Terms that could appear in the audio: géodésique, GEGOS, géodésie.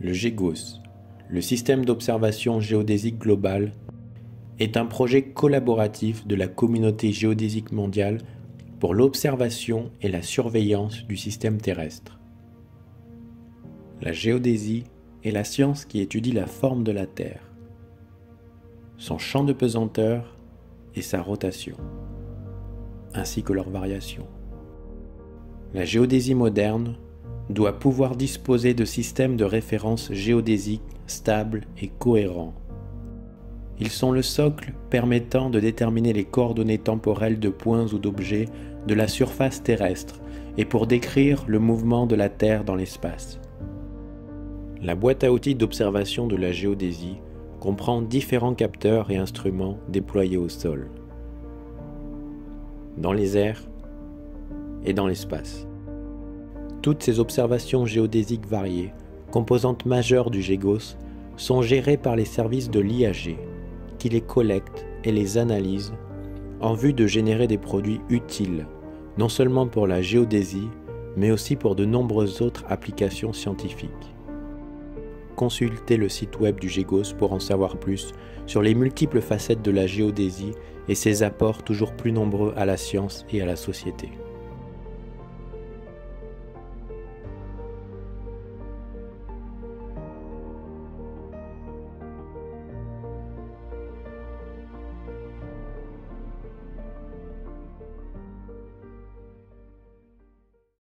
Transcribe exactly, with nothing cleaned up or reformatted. Le G E G O S, le système d'observation géodésique globale, est un projet collaboratif de la communauté géodésique mondiale pour l'observation et la surveillance du système terrestre. La géodésie est la science qui étudie la forme de la Terre, son champ de pesanteur et sa rotation, ainsi que leurs variations. La géodésie moderne doit pouvoir disposer de systèmes de référence géodésiques stables et cohérents. Ils sont le socle permettant de déterminer les coordonnées temporelles de points ou d'objets de la surface terrestre et pour décrire le mouvement de la Terre dans l'espace. La boîte à outils d'observation de la géodésie comprend différents capteurs et instruments déployés au sol, dans les airs et dans l'espace. Toutes ces observations géodésiques variées, composantes majeures du G E G O S, sont gérées par les services de l'I A G, qui les collectent et les analysent en vue de générer des produits utiles, non seulement pour la géodésie, mais aussi pour de nombreuses autres applications scientifiques. Consultez le site web du G E G O S pour en savoir plus sur les multiples facettes de la géodésie et ses apports toujours plus nombreux à la science et à la société.